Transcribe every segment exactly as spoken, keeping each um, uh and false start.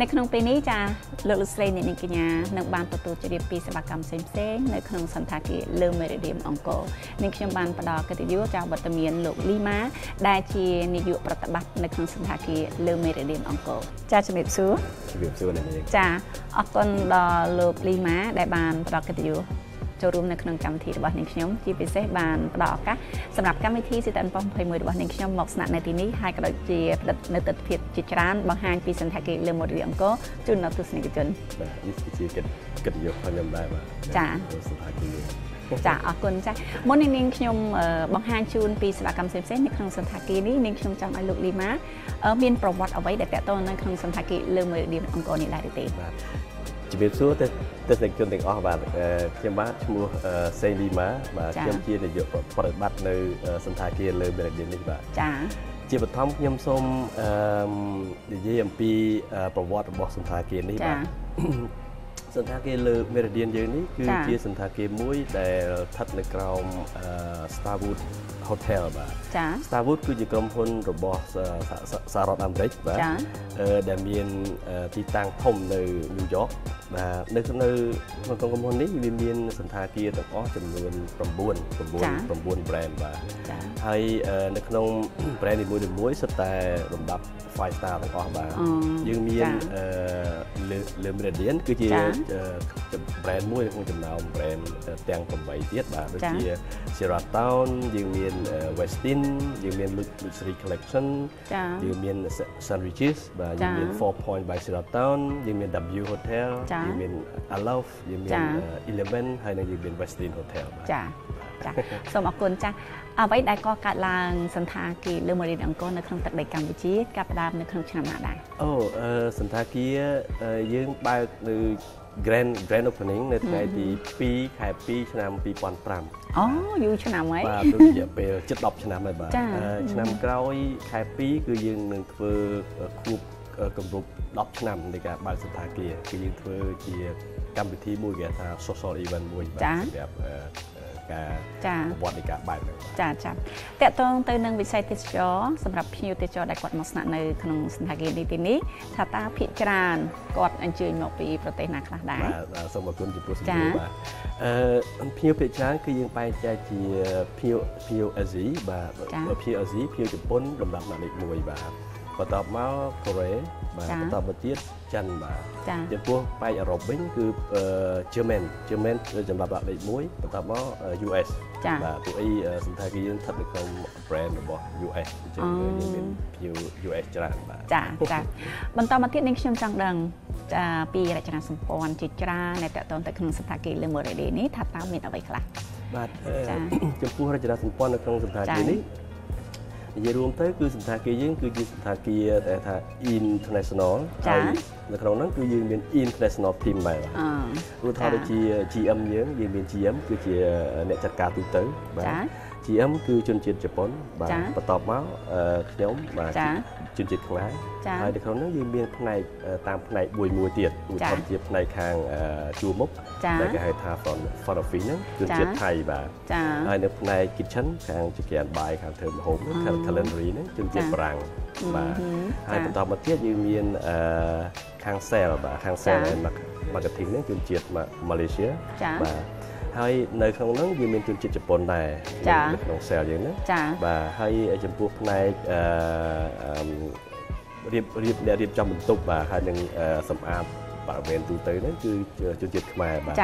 ในขนมปีนี้จะเลือกลูกเล่นในนิกยาหนังบานประตูจะเรียบปีสบายกรรมเซมเซนในขนมสันทากีเลือมเมริเดียมองโกนิกยาบานประดอกติยุจากบัตเมียนหลกลีมาได้ชีนิยุประตบัตในขนมสันทากีเลือมเมริเดียมองโกจะเฉลี่ยซื้อเฉลี่ยซื้อในนี้จะออกคนดอหลกลีมาได้บานประดอกติยุจะรวมในขนมกรรมที่ดอกนิกยมจีพิเศษบานประดอกะสำหรับการวิธีสิตันปองเพย์มือดอกนิกยมหมอกสนัดในที่นี้ให้กระดกจีในตัดเพียบจิตร้านบางฮานปีสันทากีเลือมเมริก็จุดนับตุสนิกันอิสติเกตเกตยกพยายามได้มาจ้าจ้าออกคนใช่มดในนิงชมบางฮานจูนปีสระกรรมเซมเซนในครั้งสันทากีนี้นิงชมจำไอลูลีมามีประวัติเอาไว้แต่แต่ต้นในครั้งสันทากีเริ่มเลยดีองค์กรนี้ได้ตีจีบีซูแต่แต่ในจนถึงออกมาเขียนว่าชูเซลีมามาเขียนเขียนในเยอะปฏิบัติในสันทากีเริ่มเลยดีนี่บ้างจ้าจีบทอมยำส้มเยี่ยมปีประวัติบอกสันทาเกณฑ์นี่บ้างสันทาเกณฑ์เลือเมริเดียนเยอะนี่คือจีสันทาเกณฑ์มุ้ยแต่ทัดในกรมสตาร์วูดโฮเทลบ้างสตาร์วูดคือจีกรมพลระบอบสหรัฐอเมริกาบ้างแต่มีที่ตั้งทอมในนิวยอร์กบ้างในในกรมพลนี้มีมีสันทาเกณฑ์ต่างอ้อจำนวนประบุนประบุนประบุนแบรนด์บ้างให้ในขนมแบรนด์ในมวยในมวยสไตล์ลำดับไฟสตาร์ต่างออกมายังมีเลือมเรเดียนคือที่แบรนด์มวยของจำนวนแบรนด์แตงกับใบเทียดบ้างคือที่เซราตอนยังมีเวสตินยังมีลุคสรีคอลเลคชั่นยังมีแซนด์วิชบ้างยังมีโฟร์พอยต์บายเซราตอนยังมีดับเบิลโฮเทลยังมีอาลอฟยังมีอีเลฟเว่นให้ในยังมีเวสตินโฮเทลสมอกุลจ้าเอาไว้ได้ก็การลางสันทากีเรื่องมาเรียนอังกฤษในครั้งตักได้กรรมวิจิตกับดามในครั้งชนะได้โอ้สันทากียืมไปใน grand grand opening ในไงที่ปีขายปีชนะปีปอนปรามอ๋ออยู่ชนะไหมว่าดูอย่าไปจัดดอกชนะอะไรบ้างชนะกล้วยขายปีคือยืมหนึ่งคือครูกำลังดอกชนะในการบาลสันทากีคือยืมคือที่กรรมวิธีมวยกับทางโซเชียลอีเวนต์มวยแบบบอดีกับใบเลยจ้าจ้าแต่ตรงตัวหนึ่งวิจัยติดจอสำหรับพิวติดจอได้กดมอสนาในขนมสันทากีในที่นี้ถ้าตาพิจารณากดอันจืดหมกปีโปรตีนนักละได้สมบูรณ์จุดจ้าพิวพิจารณาคือยังไปใจที่พิวพิวอาซีบาพิวอาซีพิวจุดป้นลำดับหนักมวยบาประตอบมาเกาหลีมาประตอบประเทศจันมาอย่างพวกไปอารมณ์เป็นคือเจอร์แมนเจอร์แมนจำหรับหลักเลยมุ้ยประตอบมายูเอสมาตัวไอ้สันทากีนั้นทับในคำแบรนด์บอกยูเอสจะเป็นพิวยูเอสจันมาจ้าจ้าบรรทอนประเทศในช่วงจังดังปีราชนาสมพรจิตราในแต่ตอนแต่ขนมสันทากีเรื่องเมื่อไรเดี๋ยวนี้ทับตามมิตรเอาไว้ครับจังพวกราชนาสมพรในขนมสันทากีนี้อย่ารวมทั้งคือสันทากียิ่งคือจีสันทากีแต่ถ้า international ใช่ในครั้งนั้นคือยิ่งเป็น international team ไปรู้เท่าได้จี จี เอ็ม เยอะยิ่งเป็น จี เอ็ม คือจีเนี่ยจัดการตัวเต๋อ จี เอ็ม คือจุนจิตญี่ปุ่นประตอบมาขยมมาจุนจิตคล้ายในครั้งนั้นยิ่งเป็นในตามในบุยมวยเตียดบุยทำเตียดในคางจูมุกในการให้ทาฟอนฟอนฟินนั้นจุนจิตไทยแบบในในกิจฉันคางจุเกียนบายคางเทอร์มโฮมคางทะเลรีนั้นจุนจิตปรังมาให้ประตอบมาเตียดยิ่งเป็นคางเซลแบบคางเซลในมากระถิ่นนั้นจุนจิตมามาเลเซียให้ในครั้งนั้นยืมเป็นจุนจิตญี่ปุ่นได้ในขนมเซลอย่างนั้นแบบให้จำพวกในเรียบเรียบเนี่ยเรียบจำเป็นตุกบ่าให้ยังสำอาบบาเวนตูเตยนั่นคือจุดจิตขึ้นมาบ่า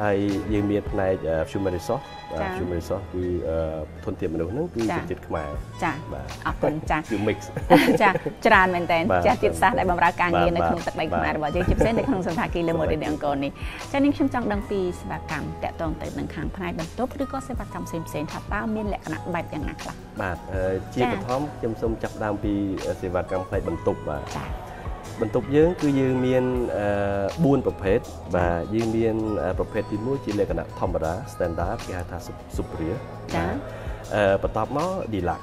ให้ยังมีในชูเมริซอชูเมริซอคือทนเทียมมนุษย์นั่นคือจุดจิตขึ้นมาจ้าบ่าออกคนจ้าคือมิกซ์จ้าจรานเหมือนแต่จ้าจิตศาสตร์ในบำราการเย็นในขนมตักใบขึ้นมาบ่าจะจิบเส้นในขนมสันทากีเลือมเรเดียงโกนี่จ้านิ่งชุ่มจังดังปีสบายกรรมแต่ตรงเตยหนังคางพายบรรทุกหรือก็สบายกรรมเซมเซนทับต้ามีแหละขนาดใบอย่างหนักละบาดจีบท้อมจำทรงจับดามปีสบายกรรมพายบรรทุกบ่าบรรทุกเยอะคือยืมเมียนบูนประเภทบ่ายืมเมียนประเภทที่มุ่งจีเลขณะธรรมดาสแตนดาร์ดยาทาสุปเรียประตอบม้อดีลัก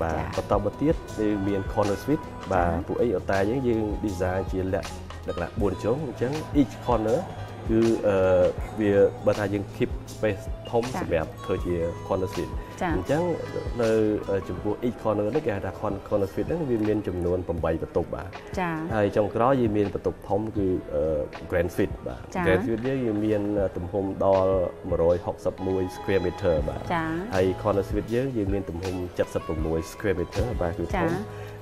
บ่าประตอบประเทศยืมเมียนคอนเนอร์สวิตบ่าผู้ไออตายยังยืมดีไซน์จีเลขณะบูนชงจังอีกคอนเนอร์คือเวียบรรทายังคลิปสเปซทอมแบบเธอเจียคอนเนอร์สวิต อจังในจุดพวกอีคอนเนอร์ได้แก่ดาคอนคอนเนอร์ฟิตนั้นมีเมียนจำนวนประมาณประตูบาไอจังกร้อยเมียนประตูพร้อมคือแกรนฟิตบาแกรนฟิตเนี่ยเมียนตุ่มพรมดอลมรอยหกสับมวยสแควร์มิเตอร์บาไอคอนเนอร์ฟิตเยอะเมียนตุ่มพรมจัดสับมวยสแควร์มิเตอร์บาคือพรม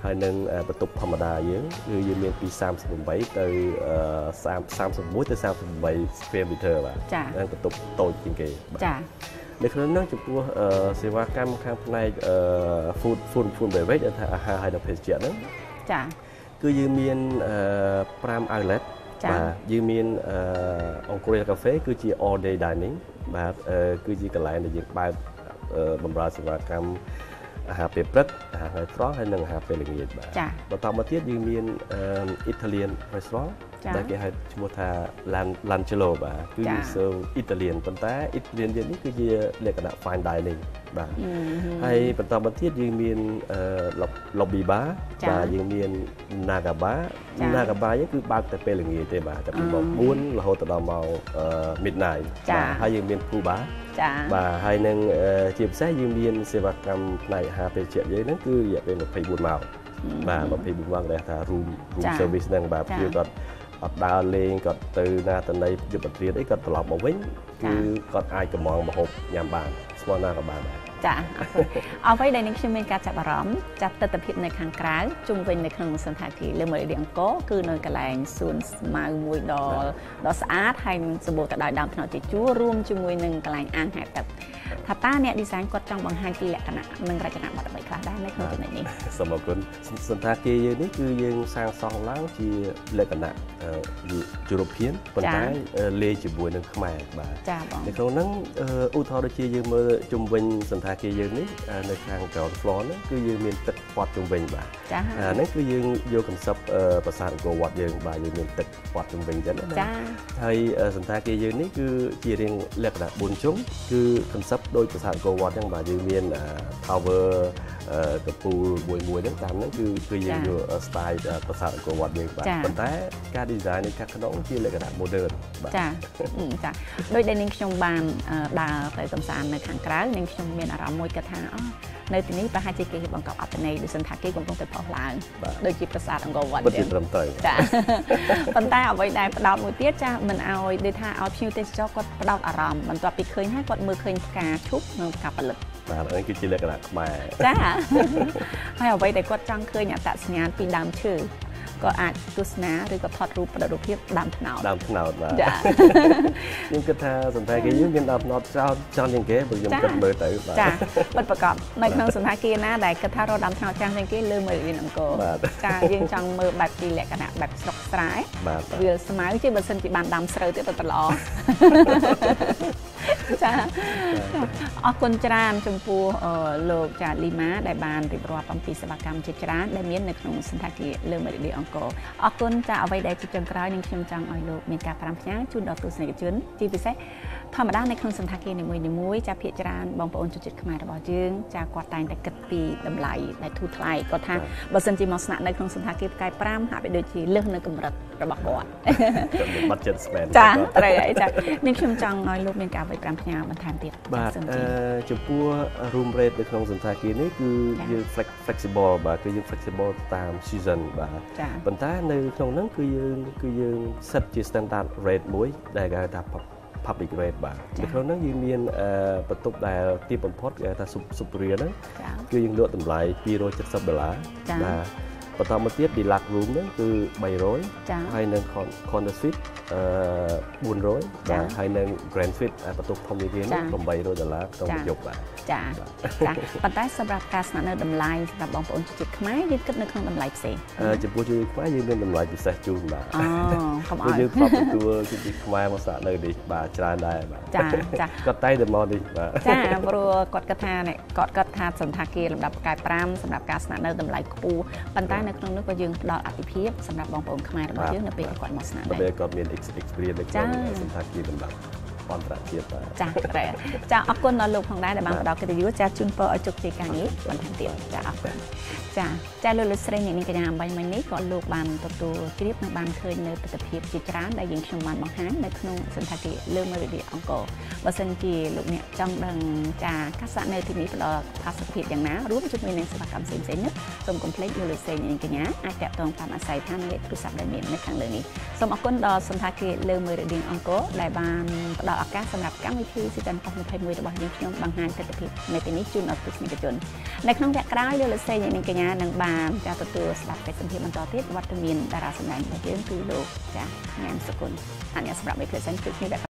ไอหนึ่งประตูธรรมดาเยอะคือเมียนปีสามสิบหกไปเตอร์สามสามสิบมวยเตอร์สามสิบไปสแควร์มิเตอร์บานั่นประตูโตจริงเกย์ในขณะนั้นจุดตัวเสวากรรมข้างในฟูดฟูดฟูดเบเวจอาหารไฮเดรเพจเจียนั้นคือยืมเมียนพรามไอเลตยืมเมียนองค์กรกาแฟคือจีออเดย์ไดนิ่งแบบคือจีกันหลายในยืมไปบำราเสวากรรมอาหารเปรี้ยวอาหารฟรอสให้หนึ่งอาหารเป็นละเอียดแบบมาต่อมาเทียบยืมเมียนอิตาเลียนรีสอร์ทแต่แกให้ชมว่าลันลันเชโลบ่ะคือเซอร์อิตาเลียนตอนแต่อิตาเลียนเดียนี่คือเรียกกันว่าไฟน์ไดนิ่งบ่ะให้ปัจจุบันที่ยืมเมียนล็อบบี้บ่ะบ่ะยืมเมียนนากาบ่ะนากาบ่ะนี่คือบางแต่เป็นอย่างนี้เตบ่ะแต่เป็นแบบบุญเราหัวตะดอมเอามิดไนท์ให้ยืมเมียนผู้บ่ะบ่ะให้หนึ่งเฉียบแท้ยืมเมียนเสวกรรมในหาเป็นเฉียบเยอะนั่นคืออยากเป็นแบบไฟบุญเมาบ่ะแบบไฟบุญว่างเลยถ้ารูมรูมเซอร์วิสนั่งแบบเดียวกันอดดาวเลงก็ตื่นนาตอนในยุบเรียนได้ก็ตลอดมาวิ่งคือก็อายก็มองมาหกยามบ่ายสมอหน้ากับบางจ้ะเอาไว้ในนิคิมเป็นการจับอารมณ์จับตะตะพิบในครั้งกลางจุ่มเป็นในครั้งสันทากีเรื่องเหมือนเดียงโก้คือนกระแลงส่วนมาวุยดอดอสอาร์ทไฮสบู่ตะดอยดำถนนจิจูรวมจุ่มวยหนึ่งกระแลงอ่างหายแต่ถ้าต้าเนี่ยดีไซน์ก็จังบางไฮกีแหละขนาดหนึ่งรายการหมดไปคลาได้ในครั้งจุ่มนี้สมบูรณ์สันทากีเยอะนี่คือยังสร้างซองล้างจีเลยขนาดยุโรปเพี้ยนปัญหาเลจิบุยหนึ่งขมายบ่าในครั้งนั้นอุทอร์จียังเมื่อจุ่มวินสันทากียืนนี้ในทางเก่าฟลอร์นั้นคือยืนมีตึกปอดจุ่มเบงบ่านั่นคือยืนโยกคำศัพท์ภาษาอังกฤษยืนบ่ายืนมีตึกปอดจุ่มเบงจังนั้นไทยสันทากียืนนี้คือจีเรียงเรียกแบบบุญชงคือคำศัพท์โดยภาษาอังกฤษยังบ่ายืนมีทาวเวอร์กระปูมวยมวยนั่นตามนั่นคือคือยืนอยู่สไตล์ภาษาอังกฤษยืนบ่าปัจจัยการดีไซน์ในการขนมที่เรียกแบบโมเดิร์นจ้าจ้าโดยเดนิงชงบานดาวใส่สมสารในทางกลางเดนิงชงมีอารมณ์มวยกระทาในที่นี้ประหารจีเกียบองกับอัปในดูสันทักกี้ควงตรงแต่พอหลังโดยจีประสาทองกวันเดียวจ้าปันใต้เอาไว้ได้ประดาวมวยเตี้ยจ้ามันเอาโดยท่าเอาพิวเตชก็ประดาวอารมณ์มันตัวปีเคยให้กดมือเคยกาชุบเงากับปลึกนั่นคือจีเรียกแบบมาจ้าให้เอาไว้แต่กดจังเคยเนี่ยตัดงานปีดำชื่อก็อาจตุสนะหรือก็ทอดรูปประดูเพียบดำถนอมดำถนอมมายิ่งกระทาสันทากียิ่งเป็นดำนอตเจ้าจอนยังเก๋บางยิ่งเป็นเบอร์เต๋อมาจ้าเป็นประกอบในทางสันทากีนะได้กระทาเราดำถนอมจางยังเก๋เลื่อมมือยินอังโกจ้ายิ่งจังมือแบบดีแหละขนาดแบบสกปรกเวลสมัยที่บนสันติบาลดำเสร็จตัวตลอดจ้าออกคนจรานจงปูโลกจากลิมาได้บานติดรัวปัมปีสภากรรมจิจรานได้เมียนในขนมสันทากีเลื่อมมือออกคนจะเอาไว้ได้จิตจังกร้อยหนึ่งชิมจังออยโลกมีการพรำพยาจุดดอกตุสในกระจุนจีบไปใช้ธรรมดาในครั้งสันทากีในมวยในมวยจะเพียจรานบองปอนจุดจุดขมายระบอจึงจะกวาดตายแต่กระปีดำไหลแต่ทูไทยก็ท่าบสันจีมอสนะในครั้งสันทากีกายปรำหาไปโดยจีเลื่อนในกำรัดระบอบบัตเจ็ตสเปนจ้าอะไรจ้าหนึ่งชิมจังออยโลกมีการไปพรำพยาบรรทานเตียบจะพัวรูมเรทในครั้งสันทากีนี่คือยืน flexible บ่คือยืน flexible ตาม season บ่ปัญหาในตรงนั้นคือยืนคือยืนเซตจีสแตนดาร์ดเรทมุ้ยได้การดับพับอีกเรทบ้างในตรงนั้นยืนมีประตูได้ที่ผมพอดการทำสุปเรียนั้นคือยืนโดดต่ำไหลปีโรจัดสับเบล่าปัญหามาเทียบดีหลักรูมนั้นคือใบร้อยภายในคอนเดฟิตบุญร้อยภายในแกรนด์ฟิตประตูพรมเทียนลมใบร้อยดอลลาร์ต้องหยกบ้างจ้าจ้าปัจจัยสำหรับการสนับสนุนดำไลน์สำหรับบางคนจุดๆขมายยึดกับในเครื่องดำไลน์พิเศษจะพูดถึงขมายยืนเป็นดำไลน์พิเศษจูนมาก็ยืนครอบตัวจุดๆขมายมาสะเลยดิบาจรานได้บ้างจ้าจ้ากดใต้เดมอดิบ้าจ้ารัวกดกระทาเนี่ยกดกระทาสันทากีลำดับกายปรามสำหรับการสนับสนุนดำไลน์กูปัจจัยในเครื่องนึกว่ายืนดอลอัติพิบสำหรับบางคนขมายดำไลน์ยืนในปีก่อนมาสนับสนุนในปีก่อนมีเอ็กซ์เอ็กซ์เรียนในเครื่องสันทากีลำดับ อตระเกียบจ้าแต่จ้าอักคนนอนลุกของได้แต่บางคนเราก็จะยุ่งจ้าจุนเปอจุกจีการนี้วันทันเดียวจ้าอักคนจ้าจ้าลุลุสเรนอย่างนี้ก็จะทำไปมันนี้ก่อนลูกบานตัวตัวคลิปในบานเคยในปฏิพิบจิตร้านได้ยิงชมวันบางครั้งในขนมสันทกิเรื่องมาดีอังกอว่าสันจีลุกเนี่ยจังดังจ้าคัสเนอร์ที่มีปลอกภาษาผิดอย่างนั้นรู้ว่าจุดมีในสภาพการเซ็นเซ็นนึกสมกับเพลย์ลุลุสเรนอย่างนี้อาจจะต้องตามอาศัยท่านเลือกผู้สับได้เหมือนในทางเรื่องนี้สมอักคนดอสันทกิเรื่องมาดีอังกอหลายบานดอกอากาศสำหรับการวิธีสิจันทร์ปองมือไพมือระบายยิงชมบางงานปฏิพิบในปีนี้จุนอตุสมีกระจนในขนมแจกร้ายลุลุสเรนอย่างนี้ก็ยังดังบานจ้าตัวตัวสลับไปสัมผัสมันต่อที่วัตถุมินดาราสมัยเมื่อเดือนตุลาคมจ้างานสกุลอันนี้สำหรับไม่เคยสังเกตนี่แบบ